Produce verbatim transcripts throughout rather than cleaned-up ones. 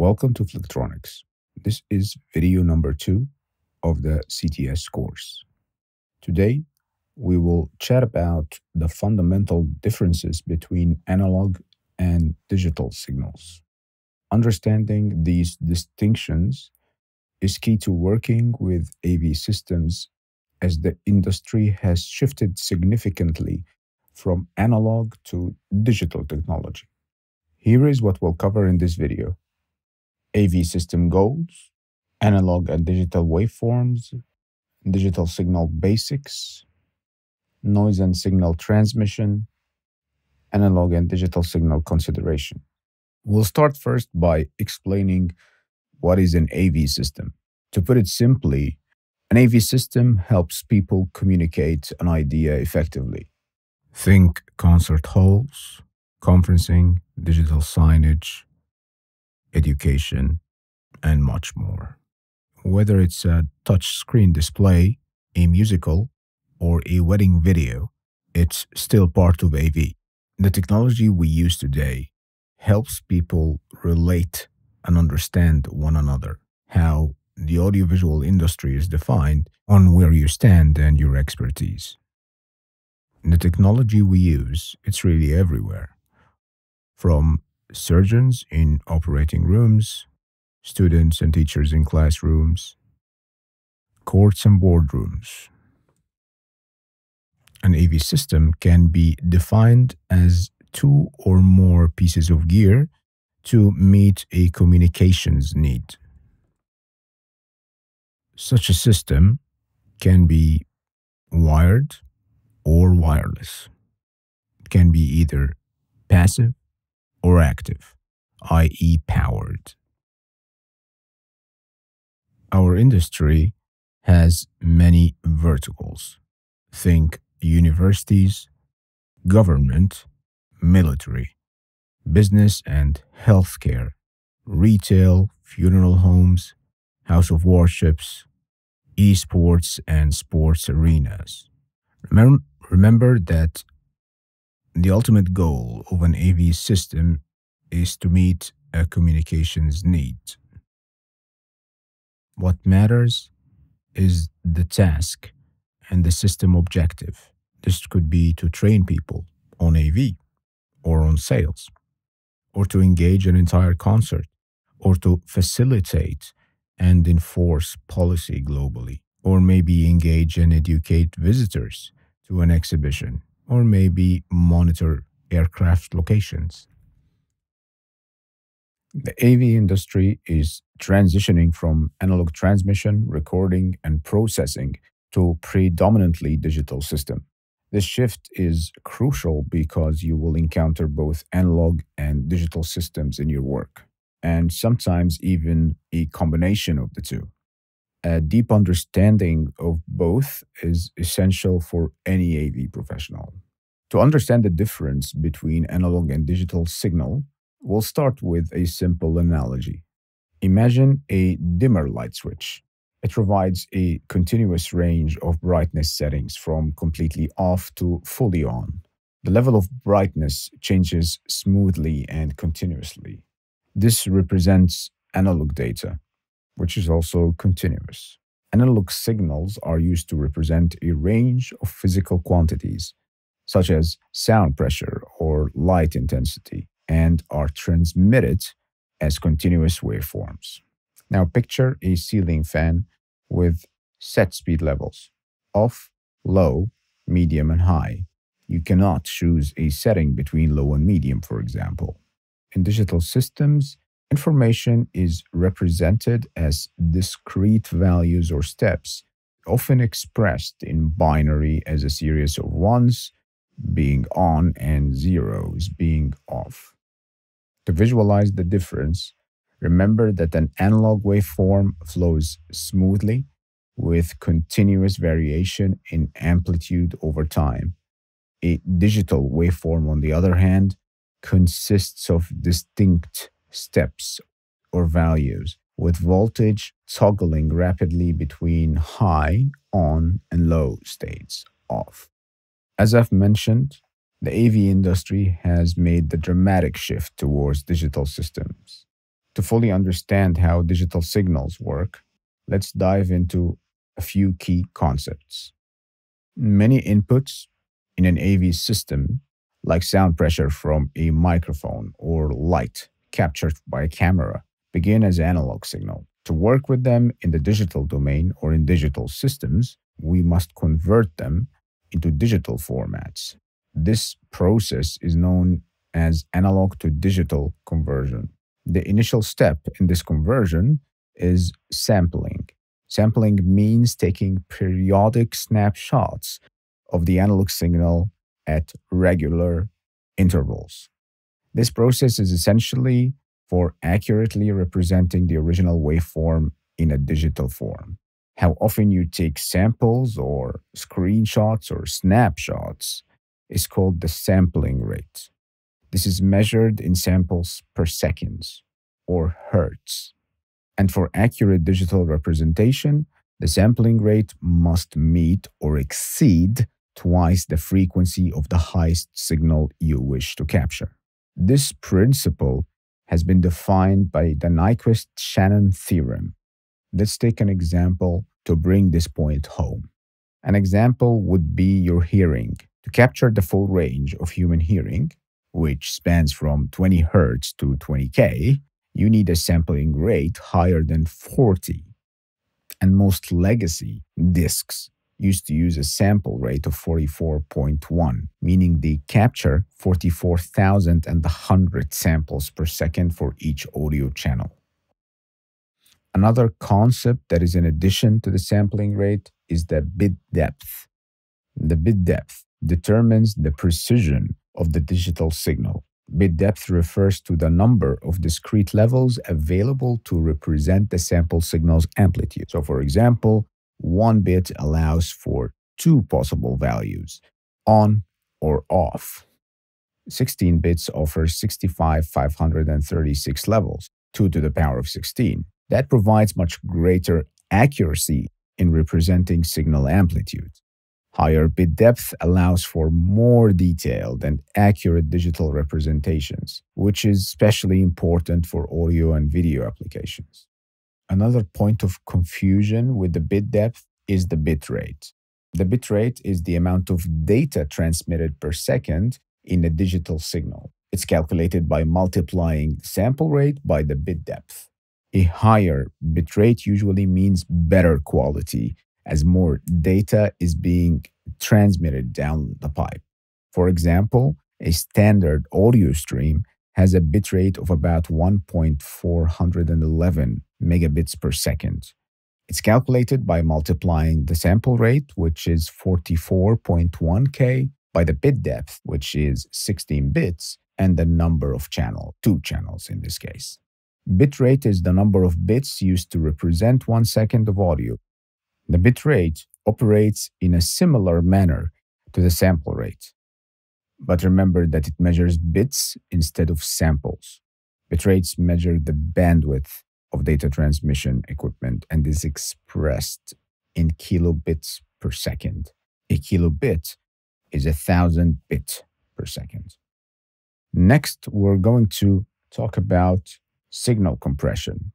Welcome to Flicktronix. This is video number two of the C T S course. Today, we will chat about the fundamental differences between analog and digital signals. Understanding these distinctions is key to working with A V systems, as the industry has shifted significantly from analog to digital technology. Here is what we'll cover in this video. A V system goals, analog and digital waveforms, digital signal basics, noise and signal transmission, analog and digital signal consideration. We'll start first by explaining what is an A V system. To put it simply, an A V system helps people communicate an idea effectively. Think concert halls, conferencing, digital signage, education, and much more. Whether it's a touchscreen display, a musical, or a wedding video, it's still part of A V. The technology we use today helps people relate and understand one another. How the audiovisual industry is defined on where you stand and your expertise. The technology we use, it's really everywhere. From surgeons in operating rooms, students and teachers in classrooms, courts and boardrooms. An A V system can be defined as two or more pieces of gear to meet a communications need. Such a system can be wired or wireless. It can be either passive or active, that is powered. Our industry has many verticals. Think universities, government, military, business and healthcare, retail, funeral homes, house of worships, esports and sports arenas. Remember, remember that the ultimate goal of an A V system is to meet a communications need. What matters is the task and the system objective. This could be to train people on A V or on sales, or to engage an entire concert, or to facilitate and enforce policy globally, or maybe engage and educate visitors to an exhibition, or maybe monitor aircraft locations. The A V industry is transitioning from analog transmission, recording, and processing to predominantly digital system. This shift is crucial because you will encounter both analog and digital systems in your work, and sometimes even a combination of the two. A deep understanding of both is essential for any A V professional. To understand the difference between analog and digital signal, we'll start with a simple analogy. Imagine a dimmer light switch. It provides a continuous range of brightness settings from completely off to fully on. The level of brightness changes smoothly and continuously. This represents analog data, which is also continuous. Analog signals are used to represent a range of physical quantities, such as sound pressure or light intensity, and are transmitted as continuous waveforms. Now picture a ceiling fan with set speed levels, off, low, medium, and high. You cannot choose a setting between low and medium, for example. In digital systems, information is represented as discrete values or steps, often expressed in binary as a series of ones being on and zeros being off. To visualize the difference, remember that an analog waveform flows smoothly with continuous variation in amplitude over time. A digital waveform, on the other hand, consists of distinct steps or values, with voltage toggling rapidly between high, on, and low states, off. As I've mentioned, the A V industry has made the dramatic shift towards digital systems. To fully understand how digital signals work, let's dive into a few key concepts. Many inputs in an A V system, like sound pressure from a microphone or light captured by a camera, begin as analog signal. To work with them in the digital domain or in digital systems, we must convert them into digital formats. This process is known as analog to digital conversion. The initial step in this conversion is sampling. Sampling means taking periodic snapshots of the analog signal at regular intervals. This process is essentially for accurately representing the original waveform in a digital form. How often you take samples or screenshots or snapshots is called the sampling rate. This is measured in samples per seconds or hertz. And for accurate digital representation, the sampling rate must meet or exceed twice the frequency of the highest signal you wish to capture. This principle has been defined by the Nyquist-Shannon theorem. Let's take an example to bring this point home. An example would be your hearing. To capture the full range of human hearing, which spans from twenty hertz to twenty K, you need a sampling rate higher than forty. And most legacy discs used to use a sample rate of forty-four point one, meaning they capture forty-four thousand one hundred samples per second for each audio channel. Another concept that is in addition to the sampling rate is the bit depth. The bit depth determines the precision of the digital signal. Bit depth refers to the number of discrete levels available to represent the sample signal's amplitude. So for example, one bit allows for two possible values, on or off. sixteen bits offers sixty-five thousand five hundred thirty-six levels, two to the power of sixteen. That provides much greater accuracy in representing signal amplitude. Higher bit depth allows for more detailed and accurate digital representations, which is especially important for audio and video applications. Another point of confusion with the bit depth is the bit rate. The bit rate is the amount of data transmitted per second in a digital signal. It's calculated by multiplying the sample rate by the bit depth. A higher bit rate usually means better quality, as more data is being transmitted down the pipe. For example, a standard audio stream has a bitrate of about one point four one one megabits per second. It's calculated by multiplying the sample rate, which is forty-four point one K, by the bit depth, which is sixteen bits, and the number of channels, two channels in this case. Bitrate is the number of bits used to represent one second of audio. The bit rate operates in a similar manner to the sample rate. But remember that it measures bits instead of samples. Bit rates measure the bandwidth of data transmission equipment and is expressed in kilobits per second. A kilobit is a thousand bit per second. Next, we're going to talk about signal compression.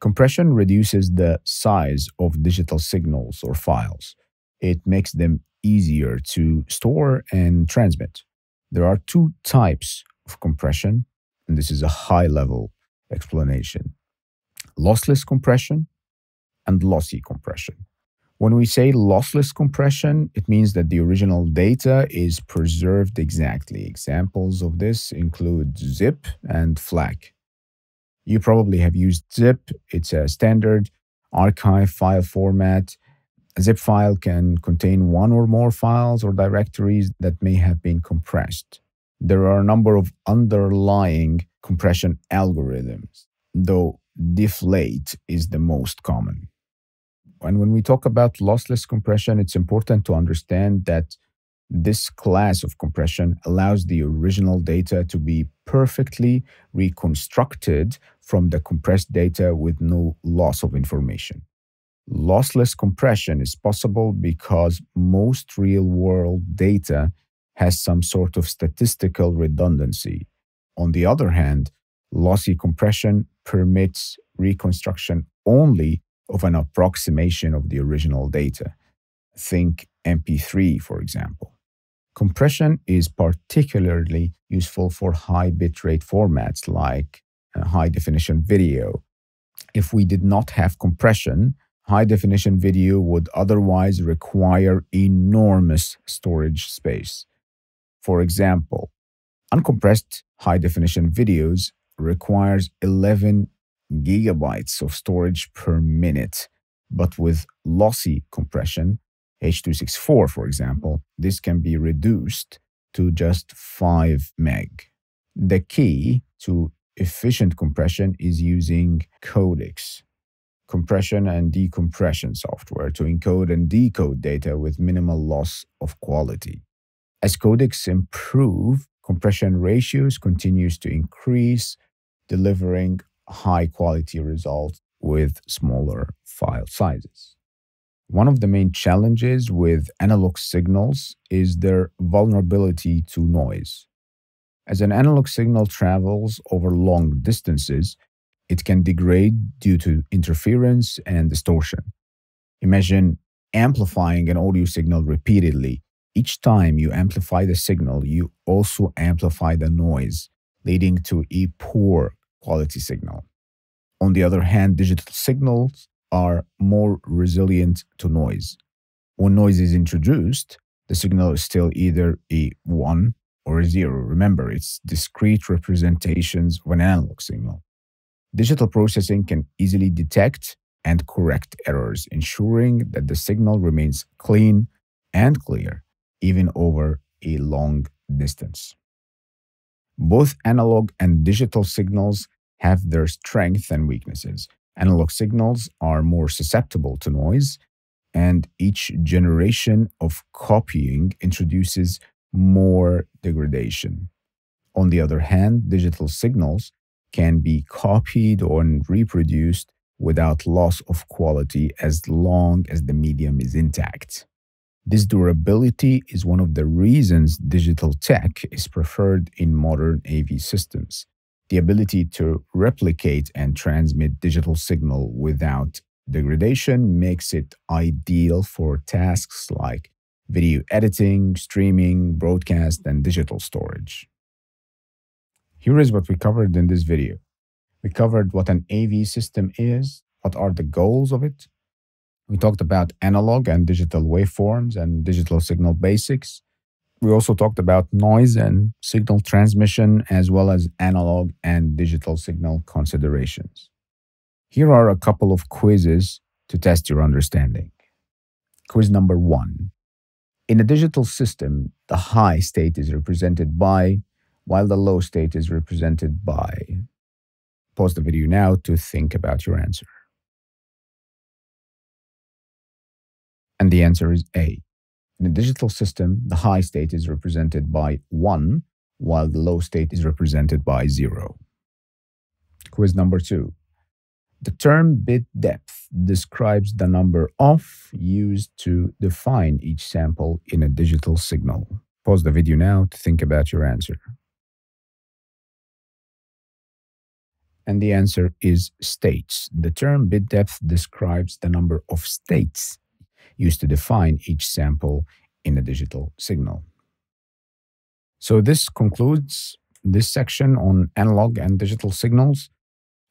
Compression reduces the size of digital signals or files. It makes them easier to store and transmit. There are two types of compression, and this is a high-level explanation. Lossless compression and lossy compression. When we say lossless compression, it means that the original data is preserved exactly. Examples of this include ZIP and FLAC. You probably have used ZIP. It's a standard archive file format. A ZIP file can contain one or more files or directories that may have been compressed. There are a number of underlying compression algorithms, though deflate is the most common. And when we talk about lossless compression, it's important to understand that this class of compression allows the original data to be perfectly reconstructed from the compressed data with no loss of information. Lossless compression is possible because most real-world data has some sort of statistical redundancy. On the other hand, lossy compression permits reconstruction only of an approximation of the original data. Think M P three, for example. Compression is particularly useful for high bitrate formats like high-definition video. If we did not have compression, high-definition video would otherwise require enormous storage space. For example, uncompressed high-definition videos requires eleven gigabytes of storage per minute, but with lossy compression, H two sixty-four, for example, this can be reduced to just five meg. The key to efficient compression is using codecs, compression and decompression software, to encode and decode data with minimal loss of quality. As codecs improve, compression ratios continues to increase, delivering high-quality results with smaller file sizes. One of the main challenges with analog signals is their vulnerability to noise. As an analog signal travels over long distances, it can degrade due to interference and distortion. Imagine amplifying an audio signal repeatedly. Each time you amplify the signal, you also amplify the noise, leading to a poor quality signal. On the other hand, digital signals are more resilient to noise. When noise is introduced, the signal is still either a one or a zero. Remember, it's discrete representations of an analog signal. Digital processing can easily detect and correct errors, ensuring that the signal remains clean and clear, even over a long distance. Both analog and digital signals have their strengths and weaknesses. Analog signals are more susceptible to noise, and each generation of copying introduces more degradation. On the other hand, digital signals can be copied or reproduced without loss of quality as long as the medium is intact. This durability is one of the reasons digital tech is preferred in modern A V systems. The ability to replicate and transmit digital signal without degradation makes it ideal for tasks like video editing, streaming, broadcast, and digital storage. Here is what we covered in this video. We covered what an A V system is, what are the goals of it. We talked about analog and digital waveforms and digital signal basics. We also talked about noise and signal transmission, as well as analog and digital signal considerations. Here are a couple of quizzes to test your understanding. Quiz number one. In a digital system, the high state is represented by, while the low state is represented by. Pause the video now to think about your answer. And the answer is A. In a digital system, the high state is represented by one, while the low state is represented by zero. Quiz number two. The term bit depth describes the number of used to define each sample in a digital signal. Pause the video now to think about your answer. And the answer is states. The term bit depth describes the number of states used to define each sample in a digital signal. So this concludes this section on analog and digital signals.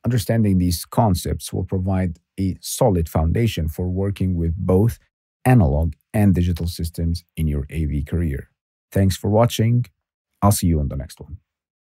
Understanding these concepts will provide a solid foundation for working with both analog and digital systems in your A V career. Thanks for watching. I'll see you on the next one.